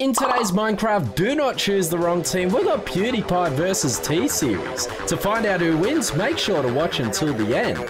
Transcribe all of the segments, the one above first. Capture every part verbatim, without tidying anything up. In today's Minecraft Do Not Choose the Wrong Team, we've got PewDiePie versus T-Series. To find out who wins, make sure to watch until the end.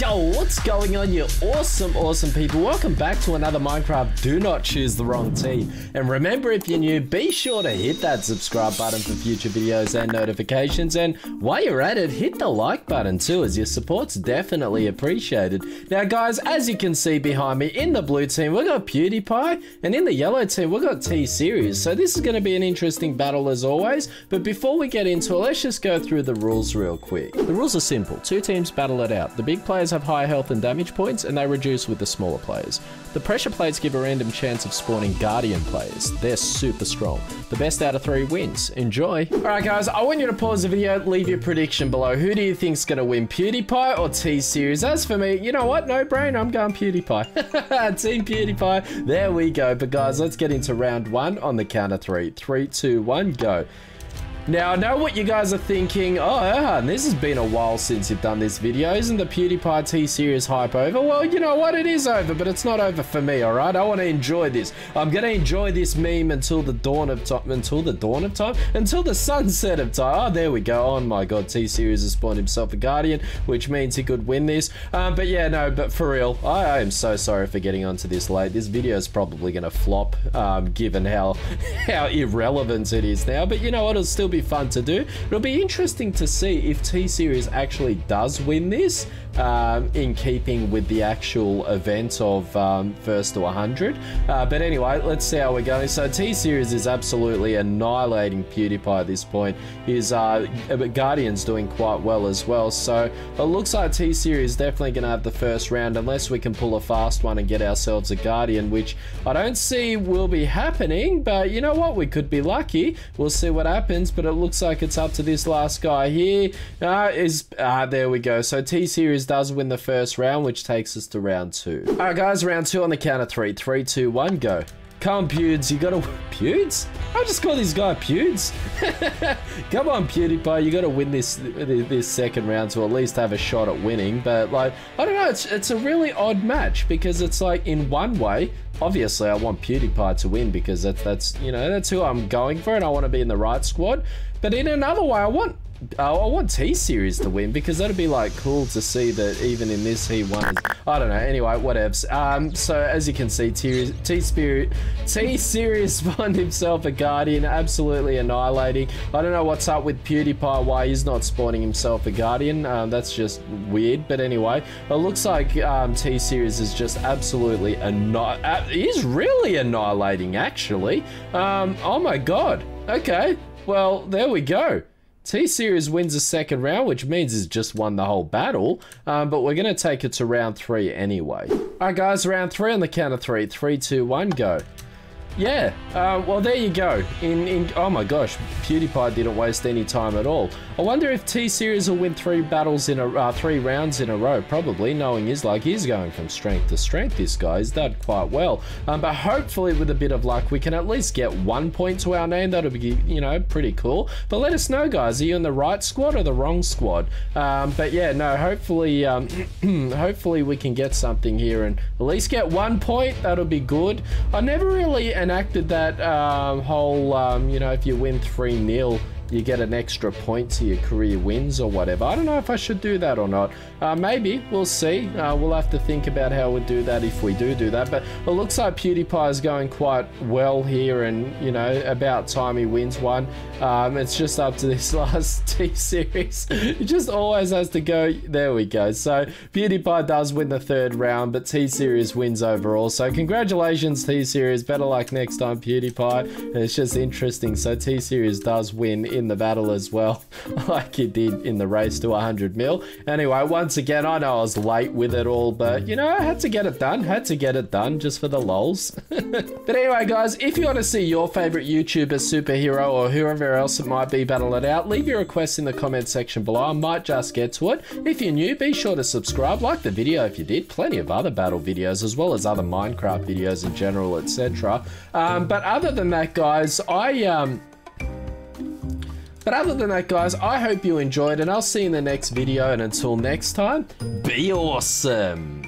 Yo, what's going on, you awesome, awesome people? Welcome back to another Minecraft Do Not Choose the Wrong Team. And remember, if you're new, be sure to hit that subscribe button for future videos and notifications. And while you're at it, hit the like button too, as your support's definitely appreciated. Now, guys, as you can see behind me, in the blue team, we've got PewDiePie. And in the yellow team, we've got T-Series. So this is going to be an interesting battle as always. But before we get into it, let's just go through the rules real quick. The rules are simple. Two teams battle it out. The big players have higher health and damage points, and they reduce with the smaller players. The pressure plates give a random chance of spawning guardian players. They're super strong. The best out of three wins. Enjoy. Alright guys, I want you to pause the video, leave your prediction below. Who do you think's gonna win, PewDiePie or T-Series? As for me, you know what? No brain, I'm going PewDiePie. Team PewDiePie, there we go. But guys, let's get into round one on the count of three. Three, two, one, go. Now, I know what you guys are thinking. Oh, Erhan, this has been a while since you've done this video. Isn't the PewDiePie T-Series hype over? Well, you know what? It is over, but it's not over for me, all right? I want to enjoy this. I'm going to enjoy this meme until the dawn of time. Until the dawn of time? Until the sunset of time. Oh, there we go. Oh, my God. T-Series has spawned himself a guardian, which means he could win this. Um, but, yeah, no, but for real, I, I am so sorry for getting onto this late. This video is probably going to flop, um, given how, how irrelevant it is now. But, you know what? It'll still be be fun to do. It'll be interesting to see if T-Series actually does win this, um, in keeping with the actual event of um, first to one hundred. Uh, but anyway, let's see how we're going. So T-Series is absolutely annihilating PewDiePie at this point. His uh, Guardian's doing quite well as well. So it looks like T-Series is definitely going to have the first round unless we can pull a fast one and get ourselves a Guardian, which I don't see will be happening. But you know what? We could be lucky. We'll see what happens. But it looks like it's up to this last guy here. Uh, is uh, there we go. So T-Series does win the first round, which takes us to round two. All right, guys, round two on the count of three. Three, two, one, go. Come on, Pewds, you gotta win. Pewds? I just call this guy Pewds. Come on, PewDiePie, you gotta win this this second round to at least have a shot at winning. But like, I don't know, it's it's a really odd match because it's like, in one way, obviously I want PewDiePie to win because that's that's you know that's who I'm going for and I want to be in the right squad. But in another way, I want. Uh, I want T-Series to win because that'd be like cool to see that even in this he won. I don't know. Anyway, whatevs. Um, so as you can see, T-Series spawned himself a Guardian, absolutely annihilating. I don't know what's up with PewDiePie, why he's not spawning himself a Guardian. Um, that's just weird. But anyway, it looks like um, T-Series is just absolutely annihilating. He's really annihilating, actually. Um, oh my God. Okay. Well, there we go. T-Series wins the second round, which means he's just won the whole battle. Um, but we're going to take it to round three anyway. Alright guys, round three on the count of three. Three, two, one, go. Yeah, uh, well there you go. In, in oh my gosh, PewDiePie didn't waste any time at all. I wonder if T-Series will win three battles in a uh, three rounds in a row. Probably, knowing he's like he's going from strength to strength. This guy's done quite well. Um, but hopefully, with a bit of luck, we can at least get one point to our name. That'll be, you know, pretty cool. But let us know, guys. Are you in the right squad or the wrong squad? Um, but yeah, no. Hopefully, um, hopefully we can get something here and at least get one point. That'll be good. I never really. enacted that um, whole, um, you know, if you win three nil, you get an extra point to your career wins or whatever. I don't know if I should do that or not. Uh, maybe. We'll see. Uh, we'll have to think about how we do that if we do do that. But it looks like PewDiePie is going quite well here and, you know, about time he wins one. Um, it's just up to this last T-Series. It just always has to go. There we go. So PewDiePie does win the third round, but T-Series wins overall. So congratulations, T-Series. Better luck next time, PewDiePie. And it's just interesting. So T-Series does win in the battle as well, like he did in the race to one hundred mil. Anyway, once again, I know I was late with it all, but you know, I had to get it done. Had to get it done just for the lols. But anyway, guys, if you want to see your favorite YouTuber, superhero, or whoever else it might be battle it out, leave your requests in the comment section below. I might just get to it. If you're new, be sure to subscribe, like the video if you did. Plenty of other battle videos as well as other Minecraft videos in general, et cetera. Um, but other than that, guys, I um. But other than that, guys, I hope you enjoyed, and I'll see you in the next video. And until next time, be awesome.